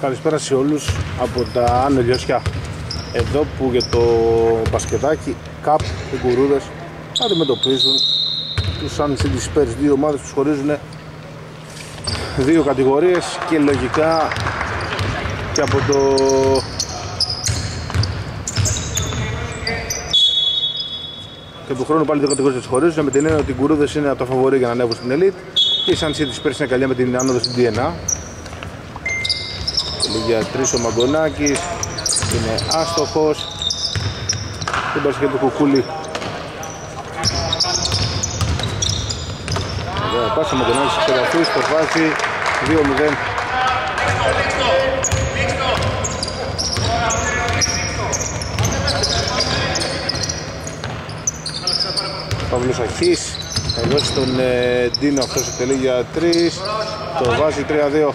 Καλησπέρα σε όλους από τα Άνω Λιόσια. Εδώ που για το μπασκετάκι κάπου οι Γκουρούδες αντιμετωπίζουν τους Sun City Spurs. Δύο ομάδες τους χωρίζουν δύο κατηγορίες και λογικά και από το και του χρόνου πάλι δύο κατηγορίες τους χωρίζουν, με την έννοια ότι οι Γκουρούδες είναι από τα φαβορί για να ανέβουν στην Elite και η Sun City Spurs είναι καλή με την άνοδο στην DNA. Για τρεις ο Μαγκονάκης είναι άστοχος, την πάση και το κουκούλι. Ωραία πάσα, ο Μαγκονάκης ξεγραφεί στο βάζει 2-0. Παύλος Αχής θα δώσει τον Ντίνο, αυτός εκτελεί για 3, το βάζει 3-2.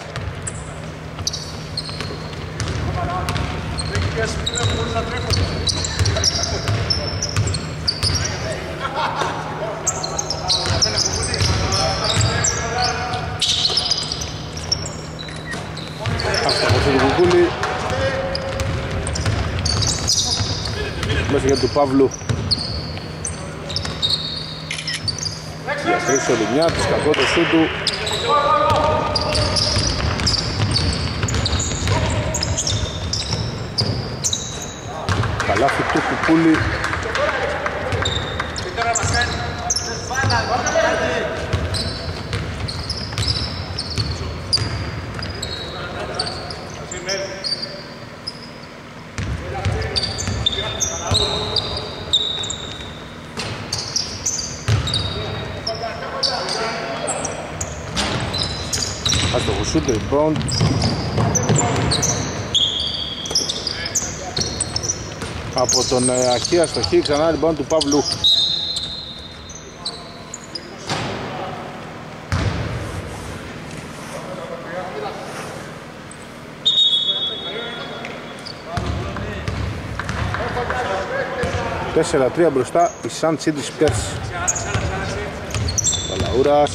Μέσα για του Παύλου για χρήση ολυμιά της, κακό το σούτου. Καλάθι του Κουκούλη. Άστοχο σούτ, rebound. Από τον Αχή, αστοχή, ξανά rebound του Παύλου. Τέσσερα τρία μπροστά η Sun City Spurs. Παλαούρας,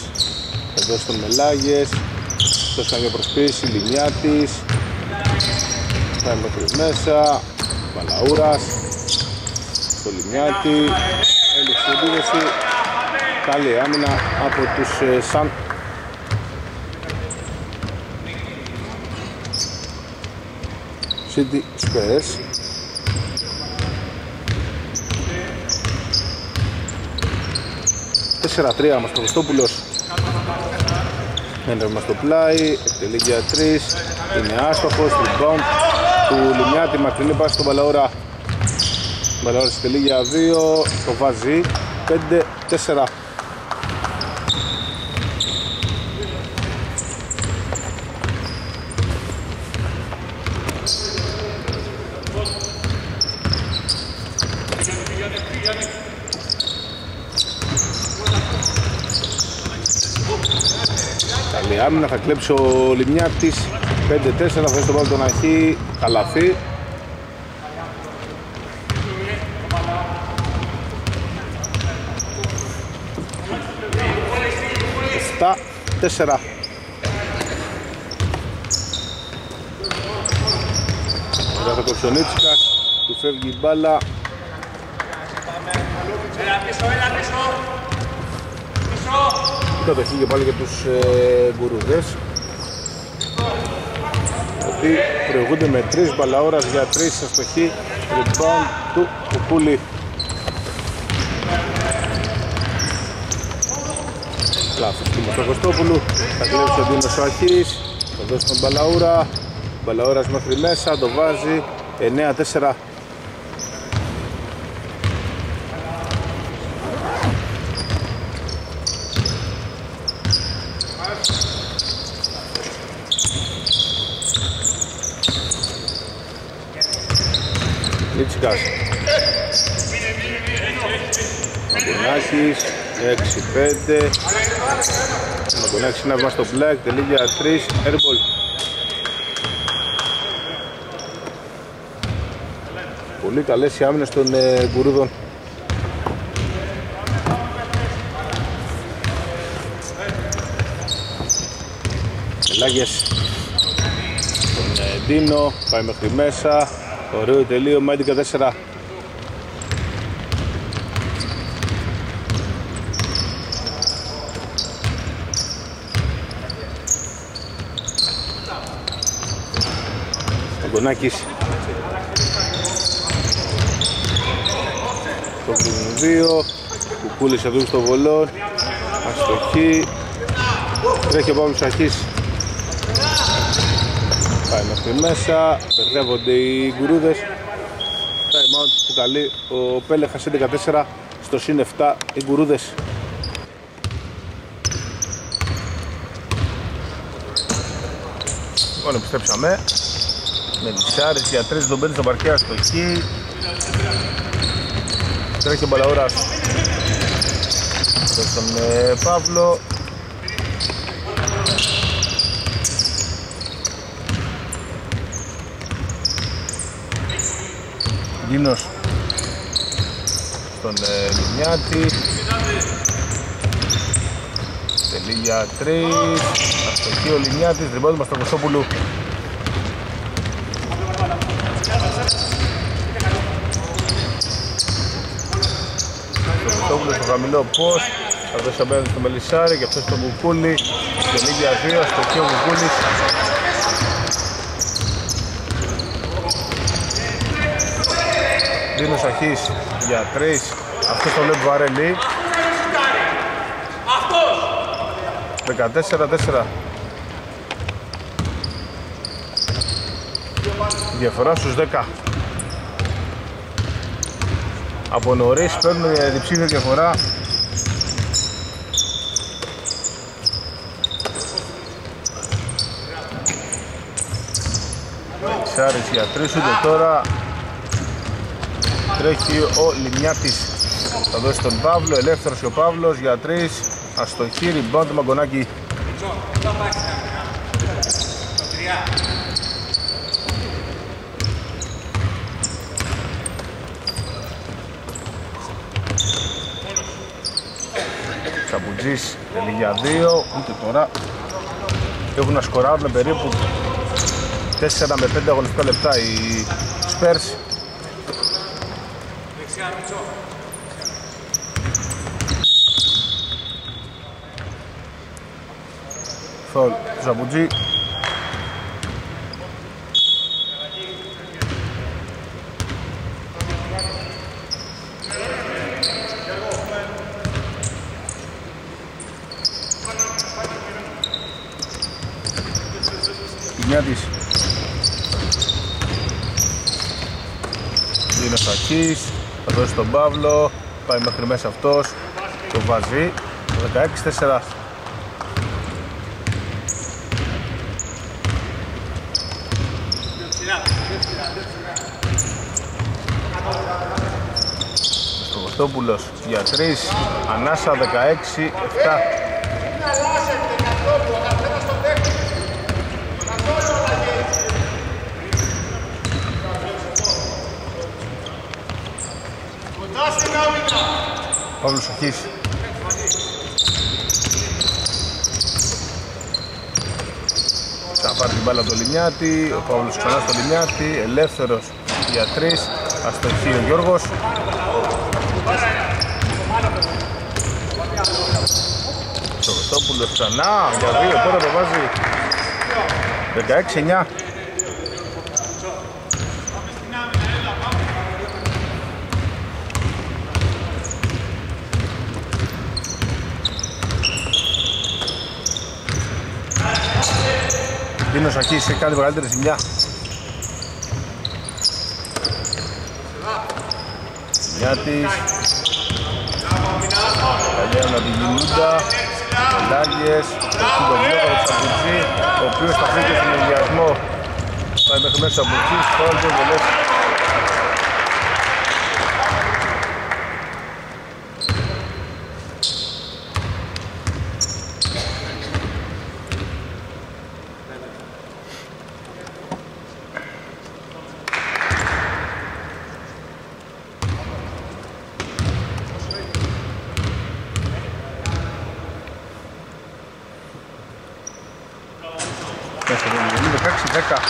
εδώ στον Μελάγες. Το σαν για προσποίηση, λινιά της. Θα εμπλοκρίζει μέσα. Παλαούρας, το λινιά της. Έλειξη επίδεση. Καλή άμυνα από τους Sun. City Spurs. Τέσσερα τρία, Μαστροβιστόπουλος. Ένερμα στο πλάι, εκτελεί για 3, είναι άστοχος, rebound του Λιμιάτη, μακρινή πάση στον Παλαούρα. Παλαούρας εκτελεί για 2, το βάζει 5-4. Άμυνα, θα κλέψει ο Λιμιάτης 5-4, θα φέρει τον πάλι τον Αχή, καλαθή. Στα 4. Μετά το Κοψονίτσικα, του φεύγει η μπάλα. Κατοχή και πάλι για τους Γκουρούδες, ότι προηγούνται με 3. Παλαούρας για 3, αστοχή, rebound του Κουκούλη. Λάθος του Μαστροβιστόπουλου, θα κλέψει ο Ντίνος ο Αχής, θα δώσει τον Παλαούρα. Παλαούρας μέχρι μέσα, το βάζει 9-4. Λίτσικας, Μαγκονάκης, 6-5. Μαγκονάκης είναι στο πλάκ, τελεί για 3, airball. Πολύ καλές οι άμυνες των Γκουρούδων. Μελάγες, Κωνσταντίνο, πάει μέχρι μέσα. Ωραίο τελείωμα, 11-4. Γκονάκης. Το κουμπίδιο. Κουκούλης εδώ στο βολό. Αστοχή. Τρέχει ο Παύλος Αχής. Πάει μέχρι μέσα. Μπερδεύονται οι γκουρούδες. Time out που καλεί ο Πέλεχας 11-4. Στο συν 7 οι γκουρούδες. Λοιπόν, επιστρέψαμε. Με δυσάρες για 3 τον παίρνει στο παρκέα στο εκεί. Τρέχει ο Μπαλαούρας στον Παύλο. Γκίνος στον Λουνιάτη. Τελεί για 3. Αστοχή ο Λουνιάτης, τριμπάδο μας στο Κωσόπουλου. Στο χαμηλό πως, αυτός απέναντι στο Μελισσάρι και αυτός στο Μπουκούλι. Στον ίδια 2, στο πιο Μπουκούλις. Δίνος Αχής για 3, αυτός το βλέπει Βαρέλη. 14-4. Διαφορά στους 10. Από νωρίς παίρνουν διψήφια διαφορά. Μελισσάρης για 3, ούτε τώρα. Τρέχει ο Λιμιάτης. Θα δώσει τον Παύλο, ελεύθερος και ο Παύλος για 3. Αστοχή, rebound του Μαγκονάκη. Σαμπουτζής τελεί για 2, ούτε τώρα. Έχουν να σκοράρουν περίπου 4 με 5 αγωνιστικά λεπτά οι Spurs. Φαουλ του Σαμπουτζή. Είναι ο Σακής, θα δώσει τον Παύλο, πάει μέχρι μέσα αυτός, το βάζει, 16-4. Στο Κωστόπουλος για 3, ανάσα 16-7. Παύλος Αχής. Θα πάρει την μπάλα από τον Λιμιάτη, ο Παύλος ξανά στον Λιμιάτη, ελεύθερος για 3, αστοχή ο Γιώργος. Το Κωστόπουλος ξανά για 2, τώρα το βάζει 16-9. Δίνος Αχής έχει κάνει μεγαλύτερη ζημιά. Μια της. Καλιά να την Γινούντα. Μελάγες. Έχει τον Γιώργο Τσαμπουτσί, ο οποίος θα φύγει στον ενδιασμό. Πάει μέχρι μέσα Τσαμπουτσί, φαουλ του Βολές. Gracias.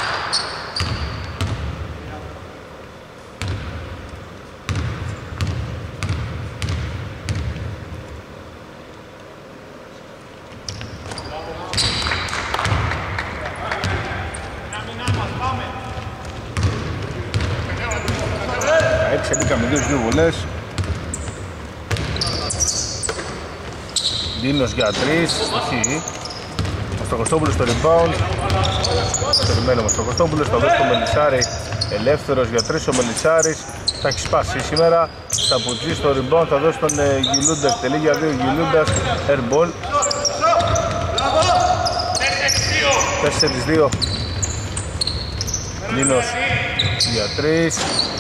και τις δύο βολές. Δήλος για 3, όχι. Μαστροκοστόπουλος στο rebound. Περιμένω Μαστροκοστόπουλος, θα δώσει το Μελιτσάρι ελεύθερος για 3, ο Μελιτσάρης θα έχει σπάσει σήμερα. Σαπουτζή στο rebound, θα δώσει τον Γιλούντας, τελεί για 2, Γιλούντας, airball. 4-2. Λίνος για 3,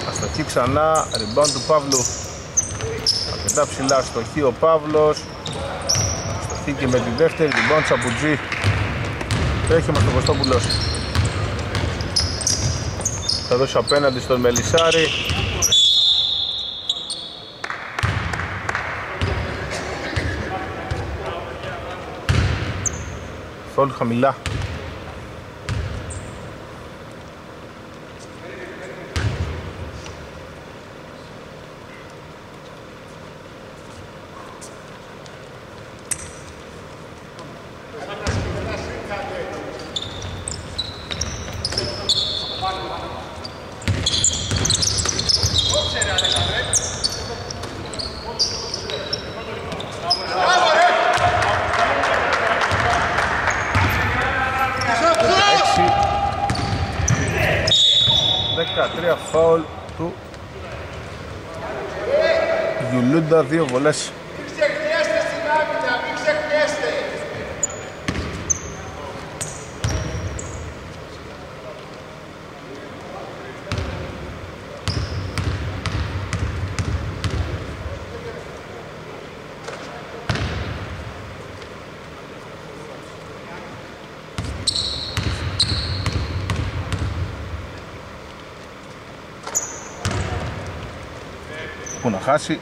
αστοχή ξανά, rebound του Παύλου. Αρκετά ψηλά αστοχή ο Παύλος. Αστοχή και με τη δεύτερη, rebound Σαπουτζή. Έχει ο Μαστροκοστόπουλος. Θα δώσει απέναντι στον Μελισσάρη. Φόλ χαμηλά. Δύο βολές. Μην ξεχνιέστε στην άμυνα, μην ξεχνιέστε. Που να χάσει.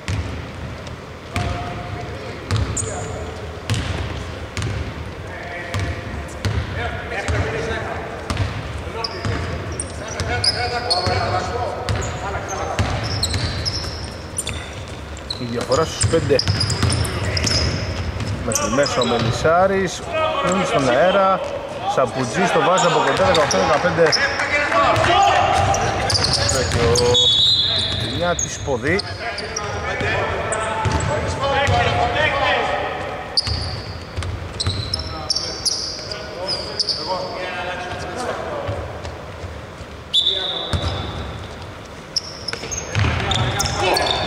Με τη μέσα ο Μελισσάρης, είναι στον αέρα, Σαπουτζή στο βάζει από κοντά, 18-15. Και ο Τινιά της Ποδή.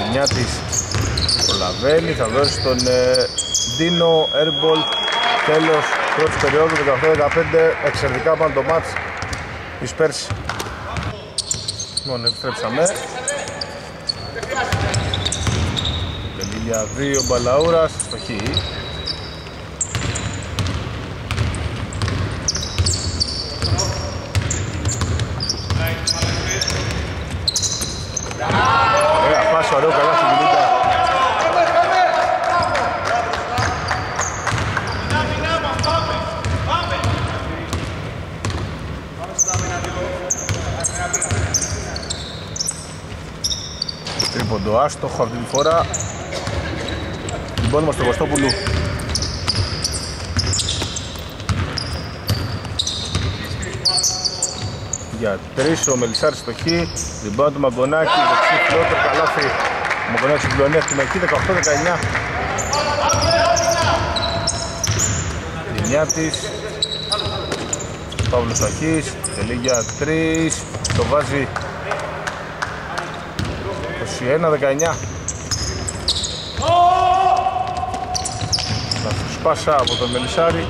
Τινιά της Λαβέλη, θα δώσει τον Ντίνο, airball, τέλος πρώτης περίοδου, 18-15, εξαιρετικά πάνω το μάτς της Πέρσης. Λοιπόν, επιστρέψαμε. Τελεί για 2 Μπαλαούρας, στο χ. Ωραία φάση, ωραίο καλά στην κουλίτα. Το άστοχο αυτή τη φορά. Λοιπόν, μας το Κωστόπουλου. Για 3 ο Μελισσάρης στο χ. Λοιπόν, του Μαγκονάκη, δεξί φλότερο, καλάθι. Ο Μαγκονάκης συγκλονεί αυτή με εκεί, 18-19. Λινιά της. Παύλος Σαχής, τελεί για 3. Το βάζει. 21-19. Λάθος πάσα από τον Μελισσάρη.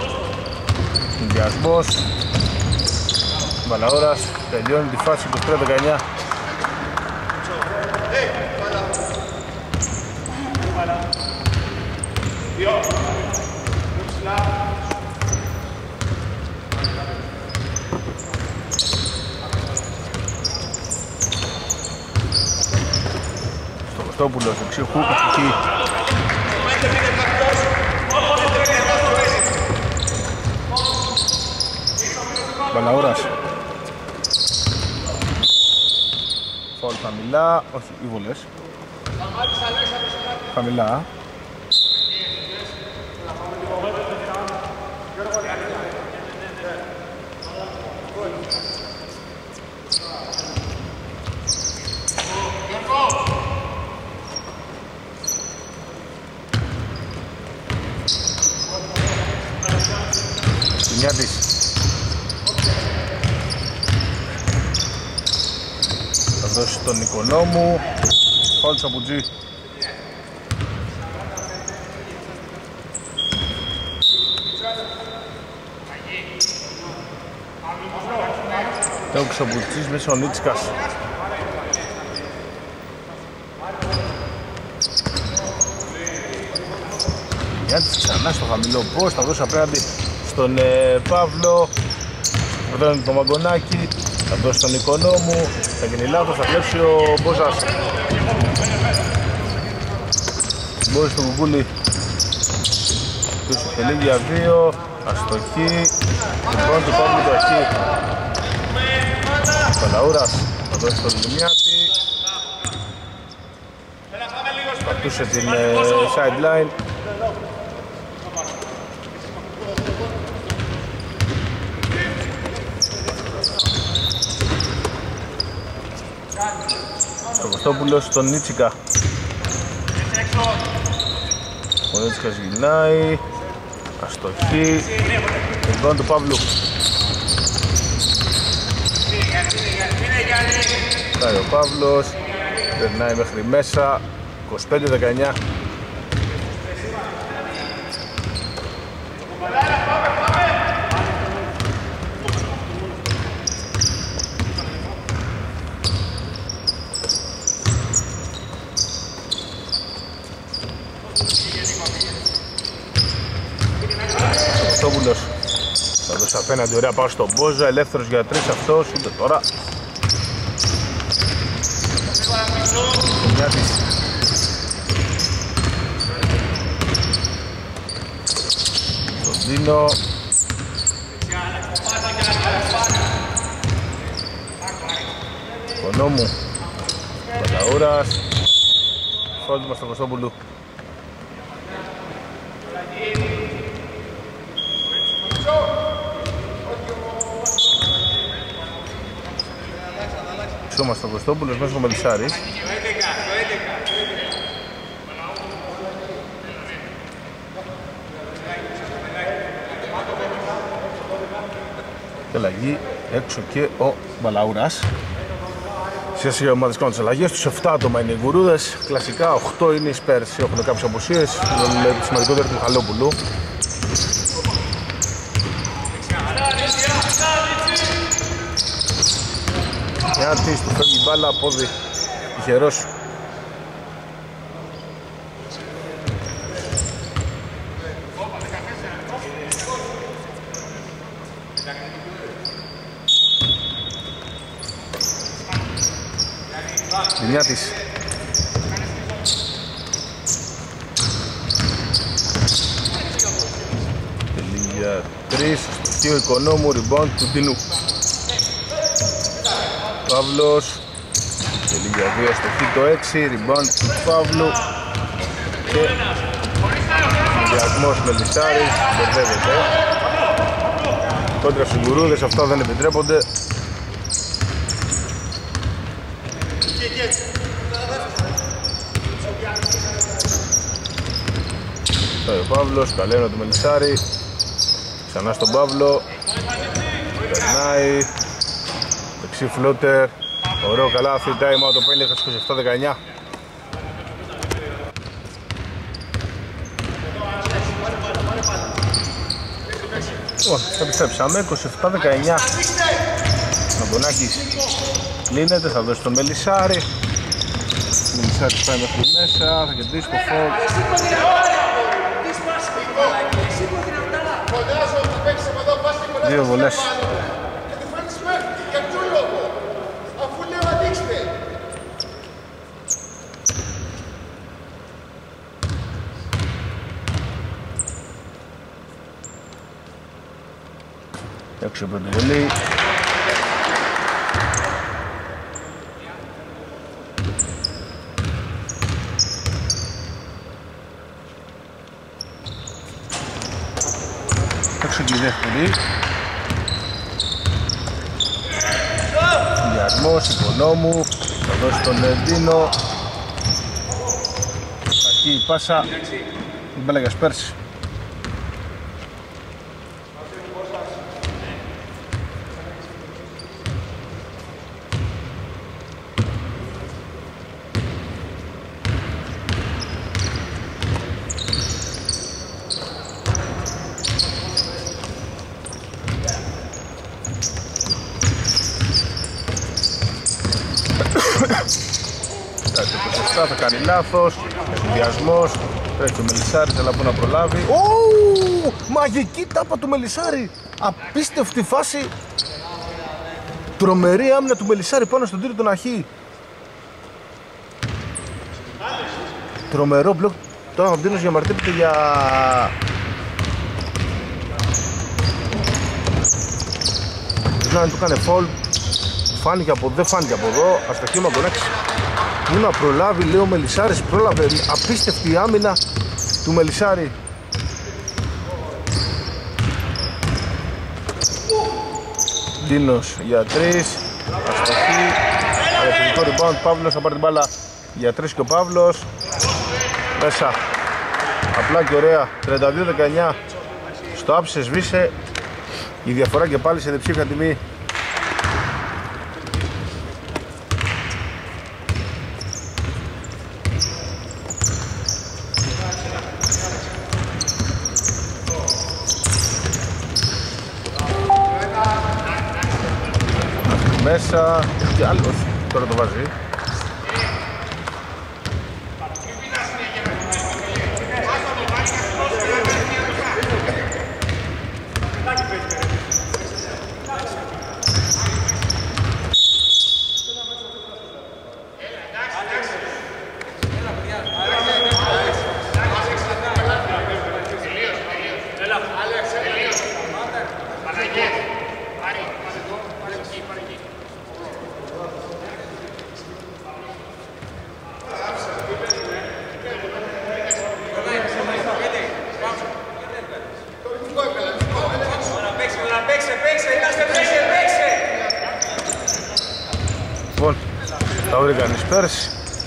Συνδυασμός. Μπαλαόρας τελειώνει τη φάση 23-19. Κωστόπουλος, δεξιού χούκ, αστοχή. Μπαλαούρας. Φαουλ χαμηλά, όχι, οι βολές. Χαμηλά. μια δύση. Θα δώσει τον Νικονόμου. Φάουλ Σαμπουτζή. Τέο Ξαμπουτζής μέσα ο Νίτσκας. Γιάννης ξανά στο χαμηλό πώς, θα δώσει απέναντι στον Παύλο. Προτείνει τον Μαγκονάκη, θα δώσει τον Οικονόμου, θα γίνει λάθος, θα κλέψει ο Μπόζας. Μπόζης του Κουκούλη, του Σιχελίγια 2, αστοχή, λοιπόν του Παύλου του αρχή. Ο Παλαούρας θα δώσει τον Λιμιάτη, πατούσε την sideline. Στο Κωστόπουλος στον Νίτσικα. Ο Νίτσικας γυρνάει, αστοχή, εγκρόν του Παύλου. Φτάει ο Παύλος, περνάει μέχρι μέσα, 25-19. Θα δώσει απέναντι, ωραία, πάω στον Μπόζα, ελεύθερος για 3 αυτός, ούτε τώρα. Τον Δίνο. Ο Νόμου. Παλαούρας. Φρόντιμα στον Κωστόπουλου. Είμαστε ο Κωστόπουλος μέσα στο Μελισσάρι. Και αλλαγή έξω και ο Μπαλαούρας. Σχέση για ομάδες κάνουν τις αλλαγές. Στους 7 άτομα είναι οι Γκουρούδες. Κλασικά 8 είναι οι Σπέρς. Έχουν κάποιες αποσίες. Το σημαντικότερο του Χαλόπουλου. Νιάτης, του φέρνει μπάλα, πόδι, τυχερός. Νιάτης. Τελεία 3, στο Οικονόμου, rebound του Τινού. Παύλος, τελεί για 2 στο χ το 6, rebound του Παύλου και διαγμός Μελισσάρης, μπερδεύεται. Κόντρα στους Γκουρούδες, αυτά δεν επιτρέπονται. Ο Παύλος, καλένω του Μελισσάρη, ξανά στον Παύλο, περνάει. Δεξί φλότερ, ωραίο καλά, free time out το 5, 27-19. Θα επιστρέψαμε, 27-19. Μαγκονάκης κλείνεται, θα δώσει τον Μελισσάρη. Ο Μελισσάρης πάει μέχρι μέσα, θα κερδίσει το φόβο. Δύο βολές. Έξω από την βολή. Έξω και η δεύτερη. Διαγμός, Οικονόμου. Θα δώσει τον Λεντίνο. Εκεί η πάσα. Μπέλα για Σπέρση. μπροστά, θα κάνει λάθος, συνδυασμός, τρέχει ο Μελισσάρης, αλλά που να προλάβει. Ου, μαγική τάπα του Μελισσάρη, απίστευτη φάση, τρομερή άμυνα του Μελισσάρη πάνω στον τύριο του Ναχή. Τρομερό μπλοκ, τώρα ο Ντίνος διαμαρτύρεται για... να του κάνει φαουλ, φάνηκε από εδώ, δεν φάνηκε από εδώ, αστοχήμα από τον 6. Μου να προλάβει, λέει ο Μελισσάρης, πρόλαβε, απίστευτη άμυνα του Μελισσάρη. Ντίνος για 3, αστοχή, αριστερικό rebound, Παύλος θα πάρει την μπάλα για 3 και ο Παύλος, μέσα, απλά και ωραία, 32-19, στο άψε σβήσε. Η διαφορά και πάλι σε διψήφια τιμή. Μέσα και άλλος τώρα το βάζει.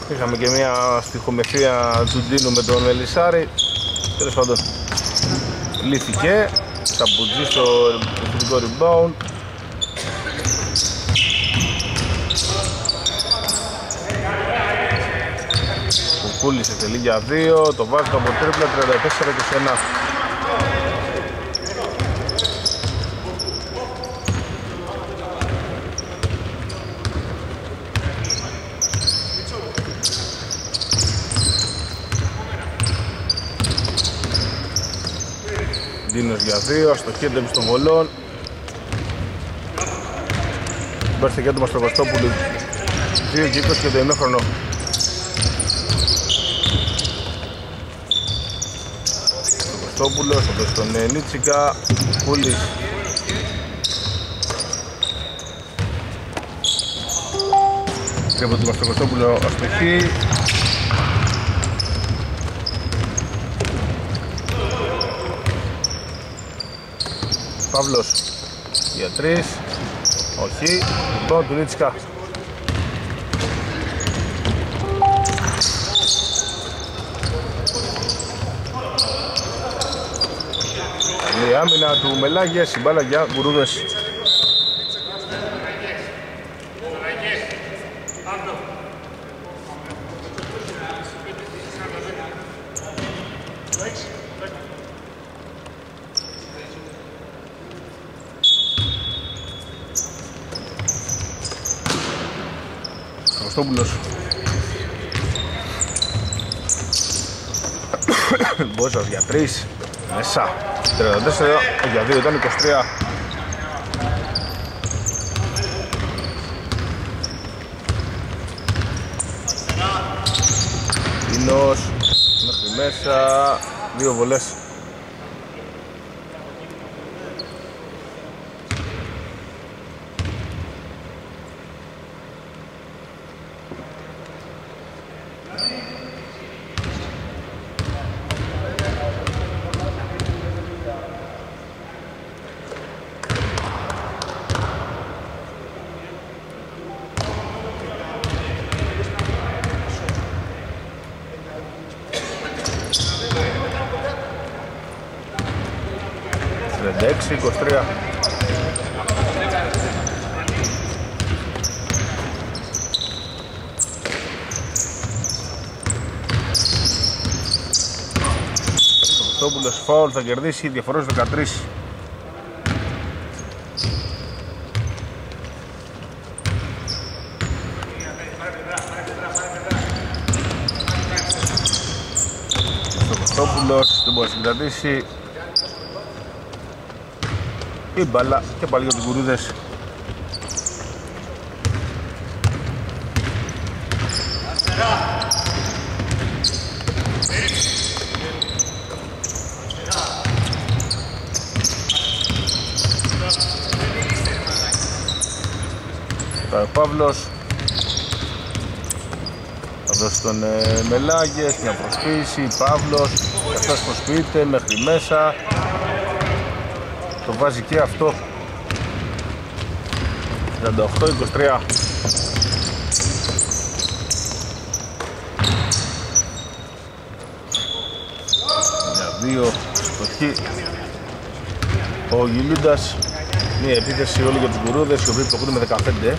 Είχαμε και μια στοιχομεθία του Ντίνου με τον Μελισσάρη. Τέλος πάντων, λύθηκε. Σαμπουτζή στο επιθετικό rebound. Ο Κούλης εκτελεί για 2, το βάζει από τρίπλα, 34-21. Ντίνος για 2, στο χέρι των Βολών. Μπέρστε και έντομα στο Κωστόπουλου. 2 και 20 και το ημίχρονο. Στο Κωστόπουλο, στον Νίτσικα, Κούλης. Τρέπω το στο Κωστόπουλο, αστοχή. Παύλος για 3, όχι, λοιπόν του Νίτσικα. Η άμυνα του Μελάγες, η μπάλα για Γκουρούδες. Κωστόπουλος Μπόζας για 3, μέσα 34 για 2, ήταν 23. Ινός μέχρι μέσα, 2 βολές. Φάουλ θα κερδίσει, διαφορές 13. Κούλος, δεν μπορεί να συγκρατήσει η μπάλα και πάλι για τους Γκουρούδες. Ο Παύλος θα δώσει τον Μελάγες, μια προσπίση, Παύλος, αυτός προσποιείται μέχρι μέσα, το βάζει και αυτό, 38-23. Μια 2, στοχή, ο Γιλούντας, μια επίθεση όλοι για τους Γκουρούδες, οι οποίοι προχωρούν με 15.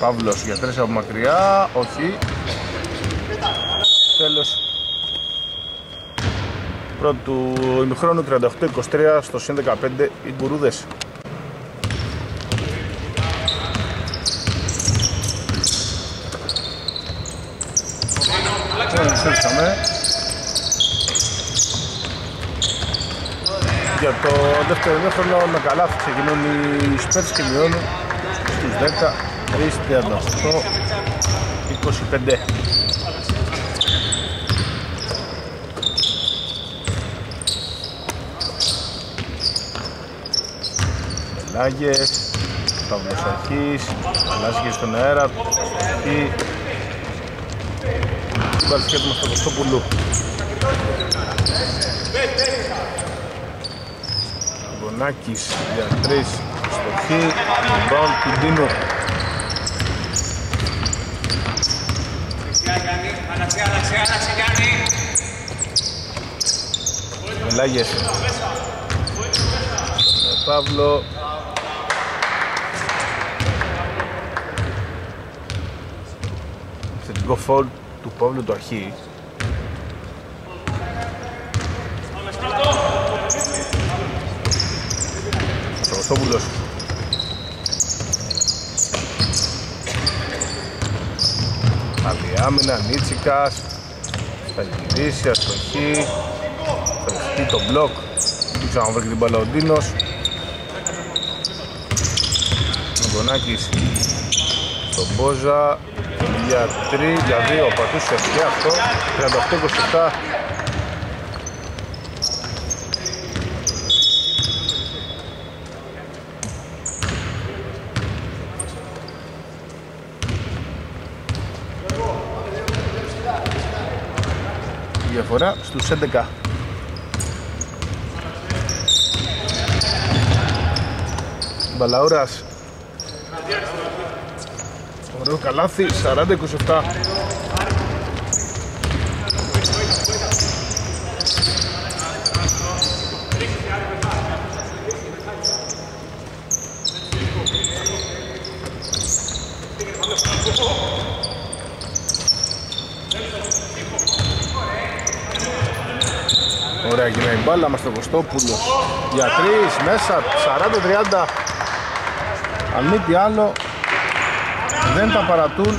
Παύλος για 3 από μακριά, όχι. Τέλος πρώτου ημιχρόνου, 38-23 στο συν 15 οι Γκουρούδες. Για το δεύτερο ημιχρόνο με καλάθι ξεκινούν οι Σπερς και μειώνουν στους 10. 3-38-25. Μελάγες, Παύλος αρχής, αλλάζει και στον αέρα, αρχή. Βαλσκέτ μας το Κωστόπουλου. Γονάκης για 3 στοχή, Μπαουλ Κιντίνου. Μελάγες, Παύλο, θετικό φαουλ του Παύλου του αρχή. Κωστόπουλος. Άμυνα, Νίτσικας, θα γυρίσει, αστοχή, φρεσκεί το μπλοκ, δεν ξέρω αν βρει και την μπάλα ο Ντίνος. Μαγκονάκης στον Μπόζα, για 3, για 2, πατούσε και αυτό, 38-27. Φορά στους 11. Μπαλαούρας, ωραίο καλάθι, 40-27. Ωραία γυρνάει η μπάλα μας στο Κωστόπουλο για 3, μέσα, 40-30. Αν μη τι άλλο δεν τα παρατούν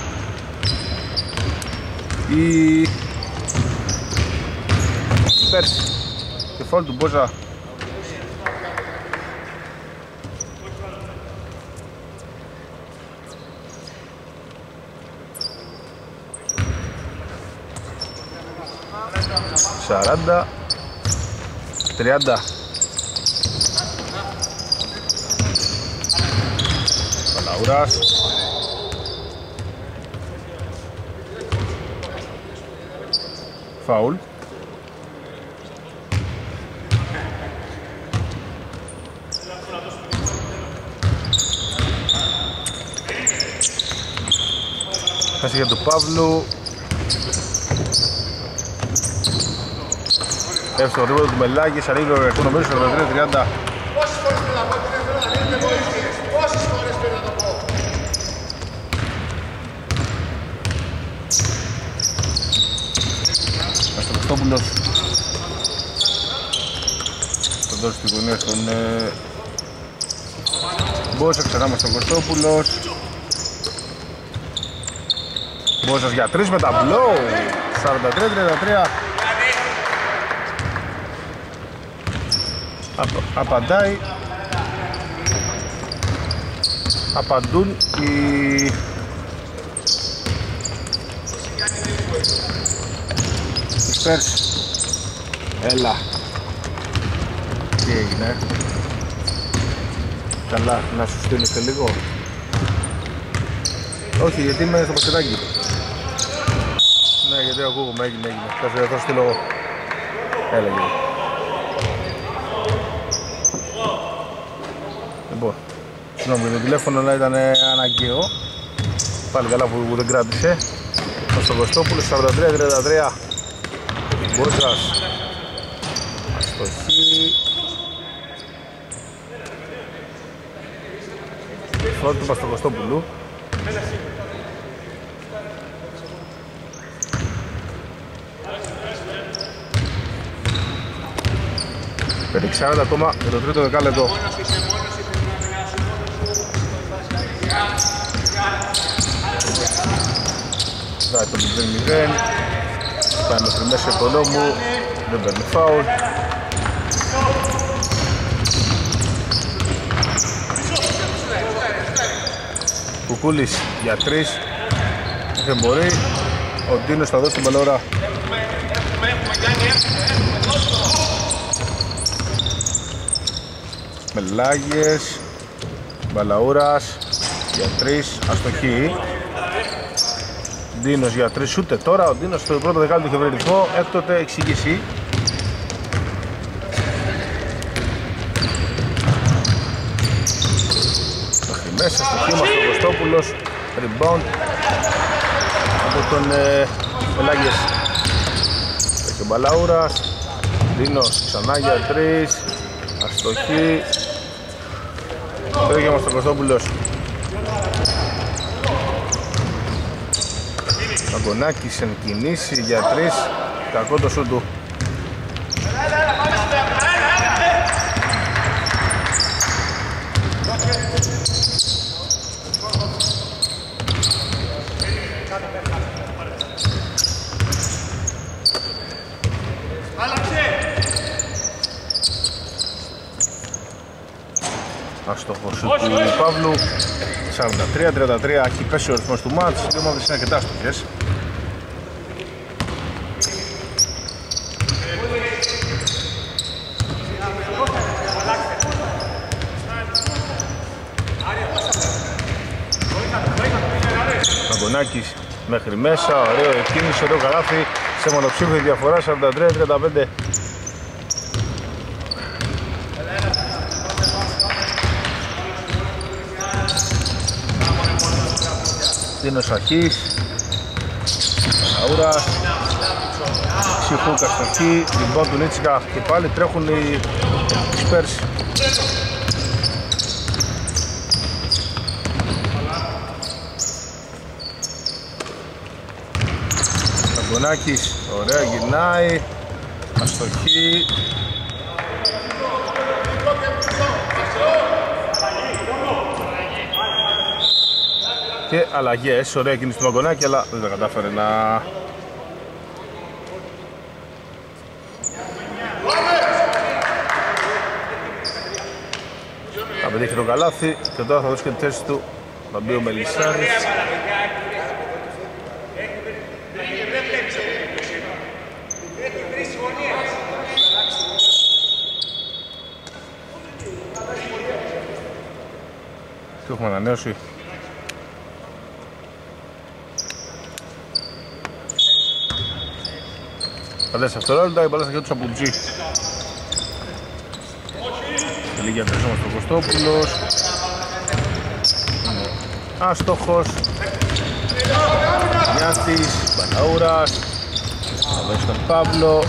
οι Σπερς. Και φάουλ του Μπόζα. Σαράντα 30. Παλαούρας, φάουλ. Πάση για τον Παύλου. Έφτασε το τρίποντο του Μελάγης, ανοίγει το ευρωπαϊκό νομίζο, 43-30. Κωστόπουλος. Θα δώσει την γωνία στον Μπόσος, ξεράμος ο Κωστόπουλος. Μπόσος για 3 με τα μπλόου. 43-33. Απαντούν οι... Σπέρς. Έλα. Τι έγινε. Καλά, να σου στείλω και λίγο. Όχι, γιατί είμαι στο πασχετάκι. Ναι, γιατί ακούγομαι, έγινε. Θα σου στείλω εγώ. Έλα, γύρω. Λοιπόν, συγγνώμη, το τηλέφωνο να ήταν αναγκαίο. Πάλι καλά που δεν κράτησε. Στο Κωστόπουλο, 43-33. Μπούρσας. Αστοχή. Φρόντυπα στο Κωστόπουλο. Περί 40 ακόμα για το τρίτο δεκάλεπτο. Ζάει το 0-0. Πάει μέχρι μέσα του Κολόμου. Δεν παίρνει φάουλ. Κουκούλης για 3. Δεν μπορεί. Ο Ντίνος θα δώσει την παλαιόρα. Μελάγες. Μπαλαούρας για 3. Αστοχή. Ντίνος για 3, ούτε τώρα. Ο Ντίνος στο πρώτο δεκάλεπτο είχε βρει ρυθμό. Έκτοτε εξήγηση. Μέχρι μέσα στο χήμα ο Κωστόπουλος. Rebound από τον Μελάγες. Έχει ο Μπαλαούρας. Ντίνος ξανά για 3. Αστοχή. Τρέχει όμως ο Κωστόπουλος. Αγκονάκης εν κινήσει για 3, κακό το σούτ του. Αστοχό σούτ του Παύλου. 43-33, έχει πέσει ο ρυθμός του μάτς, οι ομάδες είναι αρκετά αστοχές. Αγκονάκης μέχρι μέσα, ωραίο εκκίνηση, ωραίο καλάθι, σε μονοψήφια διαφορά 43-35. Δίνος Αχής, Αούρας, Ψυχού Καστοχή, Λιμπάν του Νίτσικα και πάλι τρέχουν οι Σπέρς. Αγκονάκης, ωραία γυρνάει, Αστοχή. Και αλλαγές, ωραία κίνηση του Μαγκονάκη, αλλά δεν τα κατάφερε να... Θα πετύχει το καλάθι και τώρα θα δώσει και τη θέση του να μπει ο Μελισσάρης. Τι έχουμε ανανέωση. Τα 4 δευτερόλεπτα, η μπαλάστα και τους Αμπουλτζή. Λίγη αντρέση όμως ο Κωστόπουλος. Άστοχος. Νιάτης, Μπαλαούρας. Θα δώσει τον Παύλο.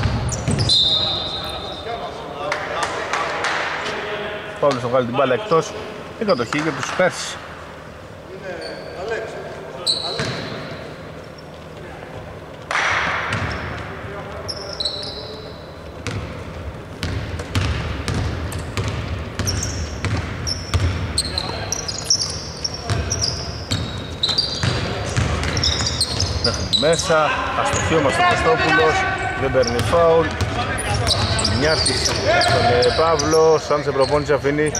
Ο Παύλος θα βγάλει την μπάλα εκτός. Η κατοχή για τους Σπέρς. μέσα, αστοχείο μας ο Χριστόπουλος, δεν παίρνει φάουλ. Μια της τον Παύλος, αν σε προπόνηση αφήνει.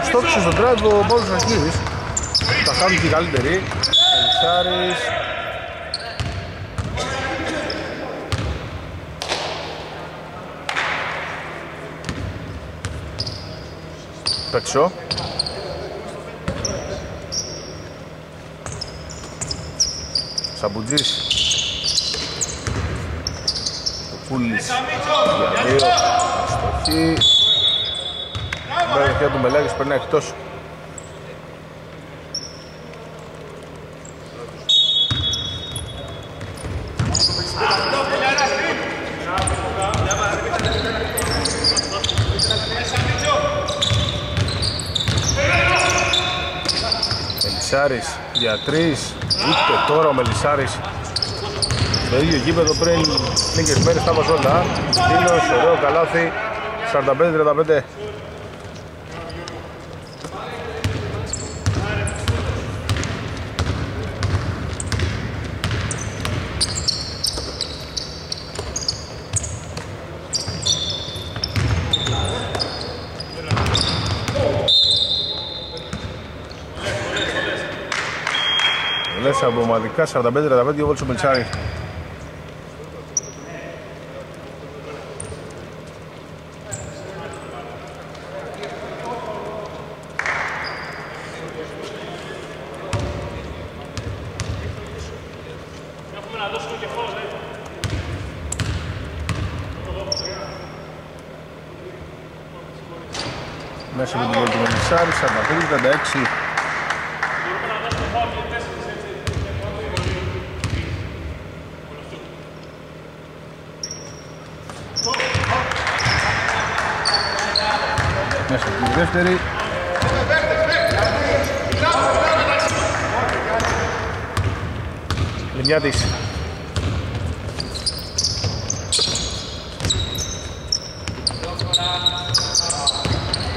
Αστόχησε στον τράγκο ο Παύλος Αρχίδης. Τα χάνουν και οι καλύτεροι. Ελισάρης. Παίξω. Σαμπουτζής. Κούλης για δύο. Στοχή. Μπράβο του Μελάγες, περνά εκτός. Μελισσάρης για τρεις. Ούτε τώρα ο Μελισσάρης. Το ίδιο γήπεδο πριν λίγες μέρες τα βάζω όλα. Δίνος, ωραίο καλάθι, 45-35. Μέσα από ομαδικά 45-35 δύο βόλτες ο Μελισσάρης. Μέσα από την βόλτες ο Μελισσάρης 45-36. Δεύτερη. Λιμιάτης.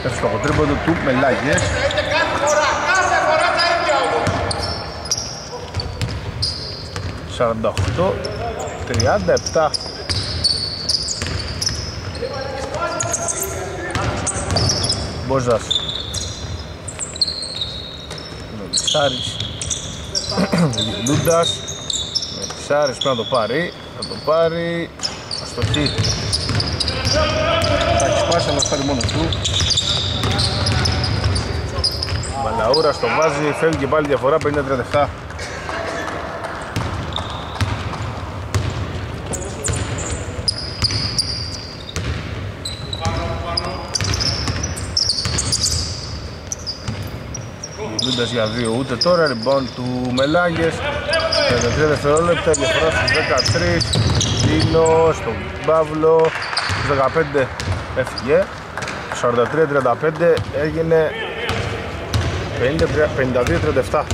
Έφτασε το τρίποντο του Μελάγες. Κάθε φορά τα ίδια 48-37. Μπόζας. Μελισσάρης. Λούντας. Μελισσάρης πρέπει να το πάρει. Θα το πάρει. Αστοχή. Θα έχει σπάσει, αλλά θα πάρει μόνο του. Μπαλαούρα στο βάζει. Φεύγει και πάλι διαφορά. 50-37. Για δύο, ούτε τώρα, rebound του Μελάγες. 53 δευτερόλεπτα, διαφορά στους 13. Τίνο, στον Παύλο, στους 15 έφυγε. 43-35 έγινε 52-37.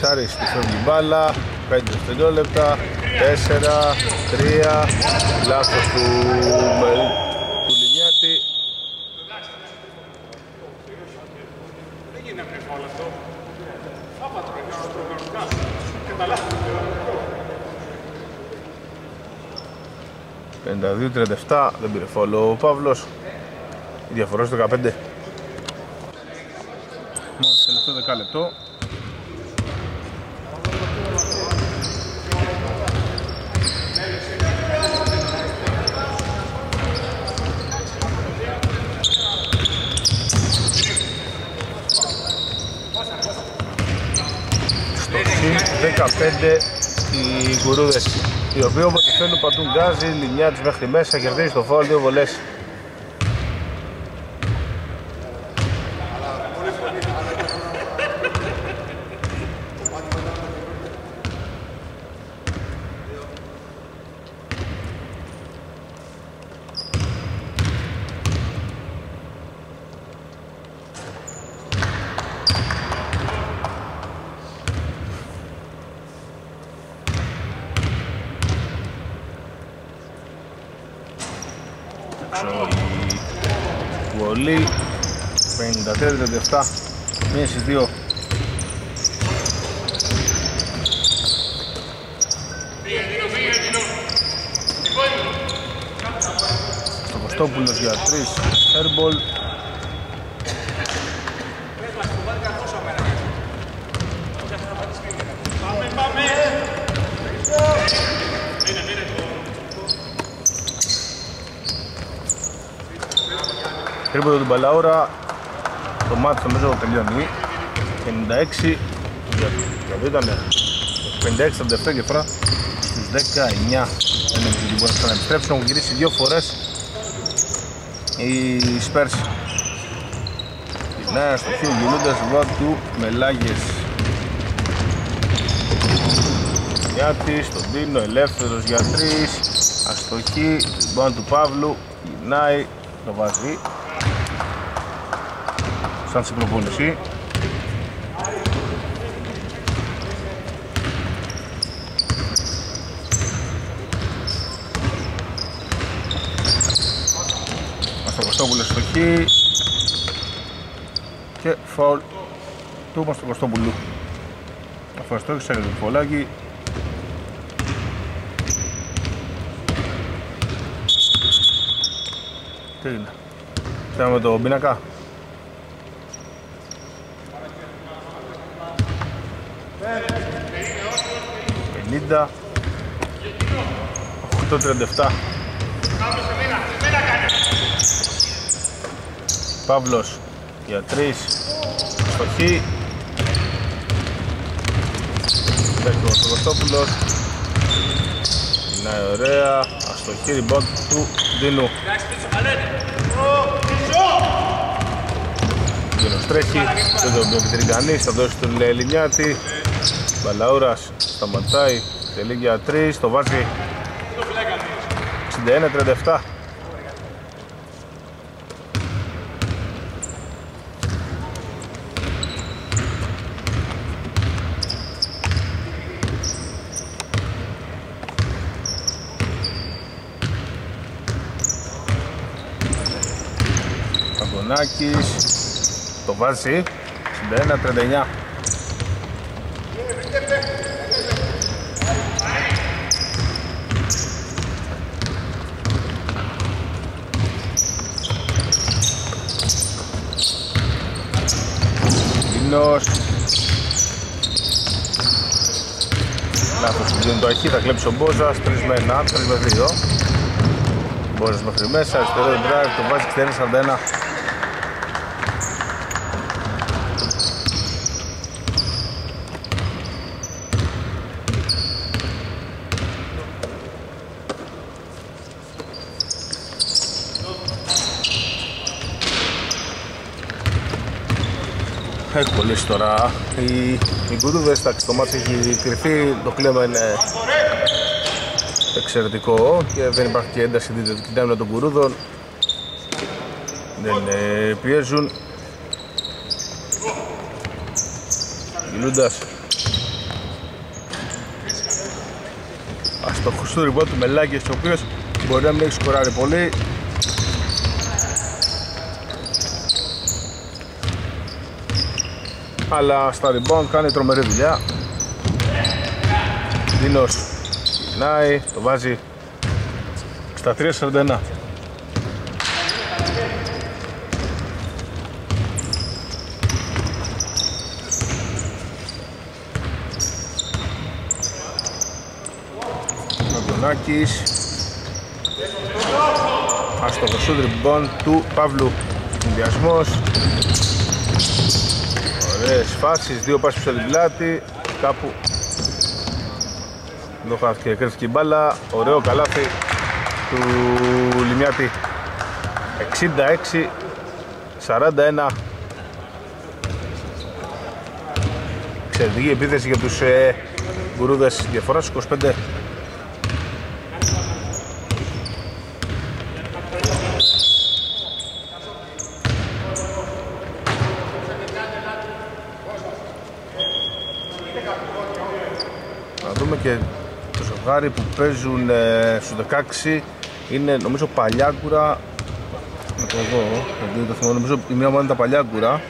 Μελισσάρης που φεύγει μπάλα, 5 δευτερόλεπτα, 4-3, λάθος του Λιμιάτη. Δεν 52-37, δεν πήρε φόλο ο Παύλος, η διαφορά στο 15. Μόνο τελευταίο δεκάλεπτο. Οι Γκουρούδες, οι οποίοι όπως το θέλουν πατούν γκάζι, λινιά της μέχρι μέσα, κερδίζει το φάουλ, δύο βολές. πολύ. 53-37. Μία στις δύο. Το Κωστόπουλος για 3 airball. Τρίποντο του Μπαλαώρα, το μάτι στο μέσο τελειώνει. 56, γιατί ήτανε 56 από τα 7 κεφρά στους 19. Μπορεί να επιστρέψουν, έχουν γυρίσει δύο φορές οι Spurs. Γυρνάει στο χείο Γκουρούδες του Μελάγες. Γιάτης, στον Πίνο, ελεύθερος για 3. Αστοχή, μπαν του Παύλου, γυρνάει, το βάζει. Σαν στην προπόνηση. Μαστοκοστόπουλος στοχή και φαουλ του Μαστοκοστόπουλου. Αφού στόχισε το φαουλάκι. Τι είναι, θέλαμε με τον πίνακα. Νίντα 8-37. Παύλος για 3. Στοχή. Μπέκο στο Κωστόπουλος. Είναι ωραία. Αστοχή ριμπόντ του Ντίνου. Ο Ντίνος τρέχει. Δεν τον πιοκητήρει κανείς. Θα δώσει τον Ελληνιάτη. Μπαλαούρας σταματάει, τελεί για 3, το βάζει 61-37. Καγκονάκης, το βάζει 61-39. Λάθος που δίνει το αρχή, θα κλέψει ο Μπόζας, 3 με 1, 3 με 2. Μπόζας μέχρι μέσα, αριστερό drive, το βάζει 61-41. Έχει κολλήσει τώρα οι Γκουρούδες, το μάτι έχει κρυφτεί, το κλίμα είναι εξαιρετικό και δεν υπάρχει και ένταση διαιτητική των Γκουρούδων, δεν πιέζουν. Γιλούντας αστοχός του ριμπόντ του Μελάκης, ο οποίος μπορεί να μην έχει σκοράρει πολύ. Αλλά στα rebound κάνει τρομερή δουλειά. Δίνος γυρνάει, το βάζει στα 3-41. Μαντωνάκης, άστοχο σουτ rebound του Παύλου. Συνδυασμός. Ωραίες φάσεις, δύο πάσεις στο πλάτη, κάπου εδώ κρύφθηκε η μπάλα, ωραίο καλάθι του Λιμιάτη. 66-41. Εξαιρετική επίθεση για τους Γκουρούδες, διαφορά στους 25. Και το ζευγάρι που παίζουν στους 16 είναι νομίζω Παλιάκουρα από εδώ, από το θυμό, νομίζω η μία μου είναι τα παλιά γκουρά.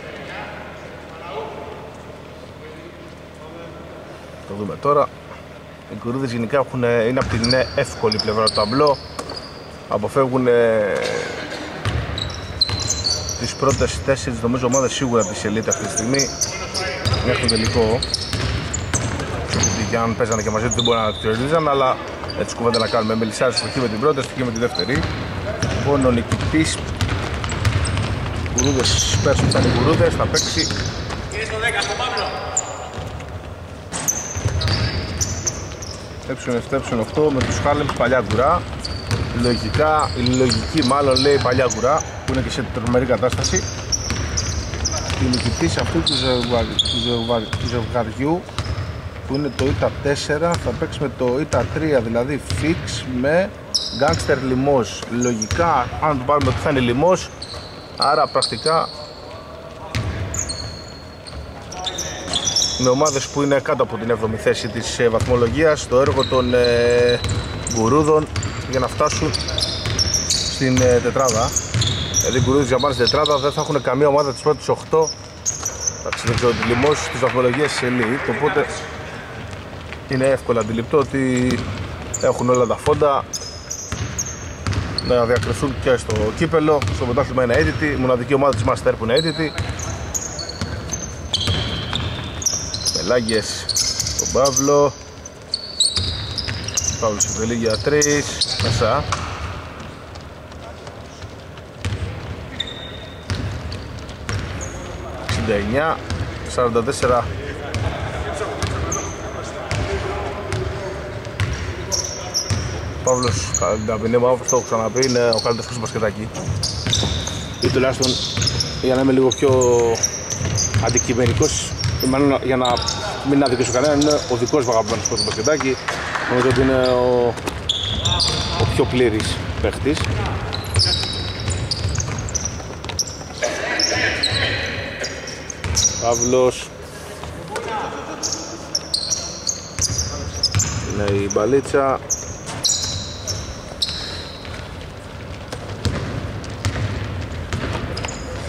Το δούμε τώρα. Οι γκουρούδες γενικά είναι από την εύκολη πλευρά του ταμπλό. Αποφεύγουν τις πρώτες 4 νομίζω ομάδες σίγουρα από τη Elite αυτή τη στιγμή. Μέχρι το τελικό. Και αν παίζανε και μαζί του δεν μπορεί να κερδίζαν, αλλά έτσι κουβέντα να κάνουμε. Μελισσάρι στοιχεί με την πρώτη, στοιχεί με τη δεύτερη. Λοιπόν, ο νικητής Γκουρούδες Spurs που ήταν οι Γκουρούδες θα παίξει. Έψον 8 με τους Χάρλεμ παλιά γκουρά. Λογικά, η λογική μάλλον λέει παλιά γκουρά που είναι και σε τρομερή κατάσταση. Η νικητής αυτού του ζευγαριού που είναι το ΙΤΑ 4 θα παίξει με το ΙΤΑ 3, δηλαδή fix με γκάνγκστερ λιμός. Λογικά, αν το πάρουμε ότι θα είναι λιμός, άρα πρακτικά με ομάδες που είναι κάτω από την 7η θέση της βαθμολογίας, το έργο των γκουρούδων για να φτάσουν στην τετράδα. Δηλαδή οι γκουρούδες για πάνω στην τετράδα δεν θα έχουν καμία ομάδα της πρώτης 8. Εντάξει, δεν ξέρω τη λιμός στις βαθμολογίες της Elite, οπότε είναι εύκολα αντιληπτό ότι έχουν όλα τα φόντα να διακριθούν και στο κύπελο. Στο πρωτάθλημα είναι αίτητη, η μοναδική ομάδα της Master που είναι αίτητη. Μελάγες τον Παύλο. Παύλος συντελεί για 3, μέσα. ...69, 44. Ο Παύλος, όπως το έχω ξαναπεί, είναι ο καλύτερος του μπασκετάκι. Ή τουλάχιστον για να είμαι λίγο πιο αντικειμενικός, για να μην αδικήσω κανέναν, είναι ο δικός μου αγαπημένος του μπασκετάκι. Νομίζω ότι είναι ο πιο πλήρης παίχτης. Παύλος. Είναι η μπαλίτσα.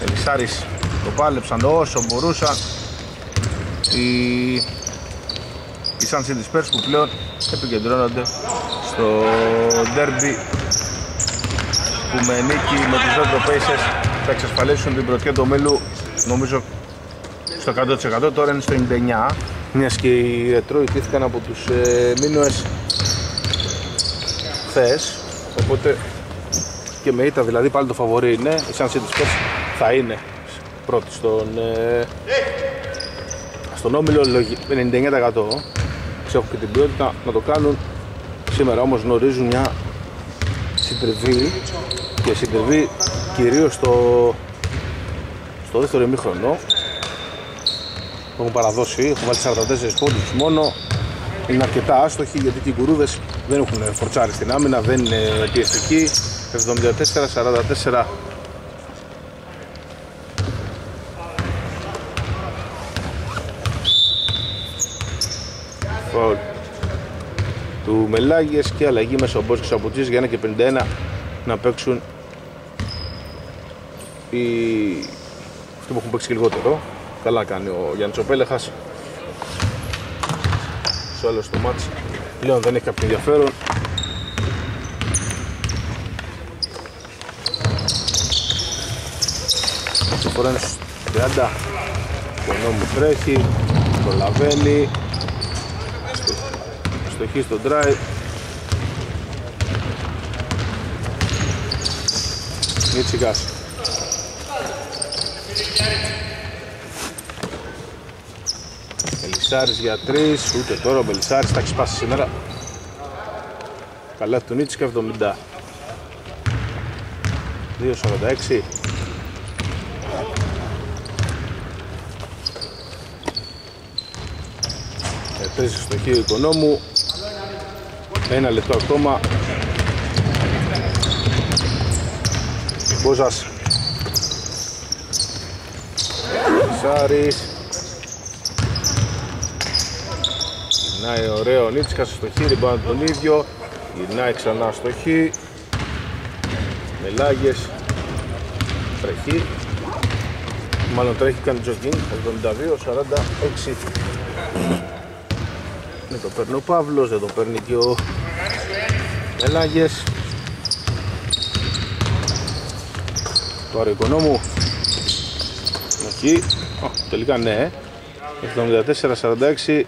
Ελισσάρης το πάλεψαν όσο μπορούσαν οι Sun City Spurs που πλέον επικεντρώνονται στο derby που με νίκη με τους London Pacers θα εξασφαλίσουν την πρωτιά του ομίλου, νομίζω στο 100%. Τώρα είναι στο 99, μιας και οι Ρετρό ιτήθηκαν από τους Μίνωες χθες, οπότε και με ήττα δηλαδή πάλι το φαβορί είναι οι Sun City Spurs. Θα είναι πρώτη στον όμιλο 99%. Έχουν και την ποιότητα να το κάνουν. Σήμερα όμως γνωρίζουν μια συντριβή και συντριβή κυρίως στο δεύτερο ημίχρονο. Έχουν παραδώσει, έχουν βάλει 44 πόντους μόνο. Είναι αρκετά άστοχοι γιατί και οι γκουρούδες δεν έχουν φορτσάρει στην άμυνα, δεν είναι πιεστικοί. 74-44. Του Μελάγες και αλλαγή μέσα ο Μπόσκης από Τζις για 1 και 51 να παίξουν αυτοί που έχουν παίξει και λιγότερο. Καλά κάνει ο Γιάννης ο Πέλεχας. Σε όλο το μάτς πλέον δεν έχει κάποιο ενδιαφέρον. Το φορά είναι στους 30. Το νόμο τρέχει, το λαβαίνει. Στοχή στο drive. Μιτσικάς. Μελισσάρης για 3, ούτε τώρα ο Μελισσάρης θα έχει σπάσει σήμερα. Καλά του Νίτσικα 70. 2,46. Επέζει στοχή του Οικονόμου. 1 λεπτό ακόμα. Μπόζας. Σάρις. Γυρνάει ωραίο Νίτσικα στο χείρι, πάνω τον ίδιο. Γυρνάει ξανά στο χείρι. Μελάγες. τρέχει. Μάλλον τρέχει, κάνει jogging. 72-46. Δεν το παίρνει ο Παύλος, δεν το παίρνει και ο Μελάγες. Το άρο Οικονόμου. Εκεί. Τελικά ναι. 74-46.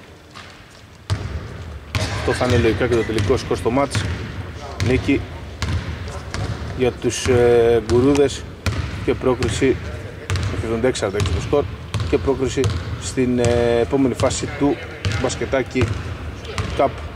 Αυτό θα είναι λογικά και το τελικό σκορ στο μάτς. Νίκη για τους Γκουρούδες και πρόκριση 76-46 το σκορ και πρόκριση στην επόμενη φάση του μπασκετάκι Cup.